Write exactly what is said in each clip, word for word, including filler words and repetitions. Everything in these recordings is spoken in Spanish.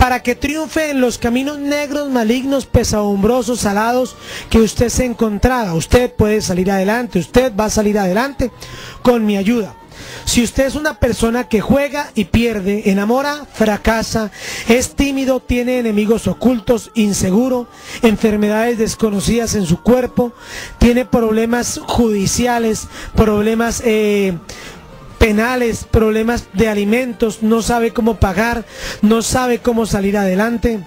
para que triunfe en los caminos negros, malignos, pesadumbrosos, salados que usted se encontraba. Usted puede salir adelante, usted va a salir adelante con mi ayuda. Si usted es una persona que juega y pierde, enamora, fracasa, es tímido, tiene enemigos ocultos, inseguro, enfermedades desconocidas en su cuerpo, tiene problemas judiciales, problemas eh, penales, problemas de alimentos, no sabe cómo pagar, no sabe cómo salir adelante,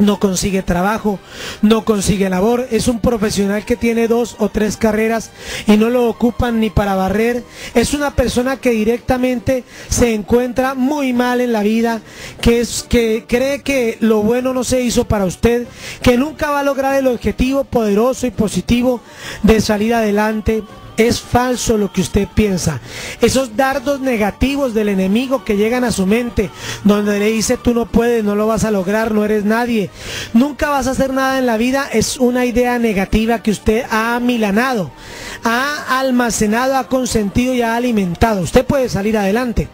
no consigue trabajo, no consigue labor, es un profesional que tiene dos o tres carreras y no lo ocupan ni para barrer, es una persona que directamente se encuentra muy mal en la vida, que, es, que cree que lo bueno no se hizo para usted, que nunca va a lograr el objetivo poderoso y positivo de salir adelante. Es falso lo que usted piensa. Esos dardos negativos del enemigo que llegan a su mente, donde le dice tú no puedes, no lo vas a lograr, no eres nadie, nunca vas a hacer nada en la vida, es una idea negativa que usted ha amilanado, ha almacenado, ha consentido y ha alimentado. Usted puede salir adelante,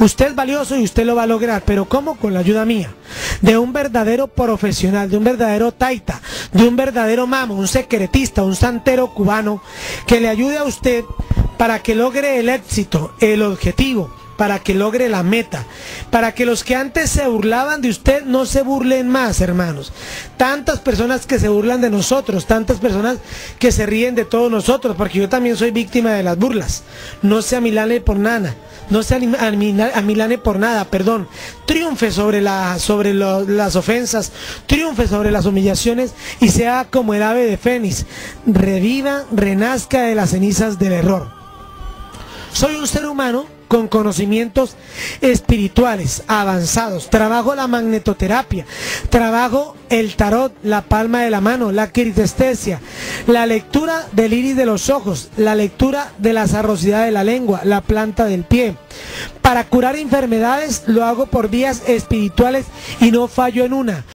usted es valioso y usted lo va a lograr, pero ¿cómo? Con la ayuda mía, de un verdadero profesional, de un verdadero taita, de un verdadero mamo, un secretista, un santero cubano, que le ayude a usted para que logre el éxito, el objetivo, para que logre la meta, para que los que antes se burlaban de usted no se burlen más, hermanos. Tantas personas que se burlan de nosotros, tantas personas que se ríen de todos nosotros, porque yo también soy víctima de las burlas. No se amilane por nada, no se amilane por nada, perdón. Triunfe sobre, la, sobre lo, las ofensas, triunfe sobre las humillaciones y sea como el ave de Fénix, reviva, renazca de las cenizas del error. Soy un ser humano con conocimientos espirituales avanzados, trabajo la magnetoterapia, trabajo el tarot, la palma de la mano, la quirestesia, la lectura del iris de los ojos, la lectura de la sarrosidad de la lengua, la planta del pie. Para curar enfermedades lo hago por vías espirituales y no fallo en una.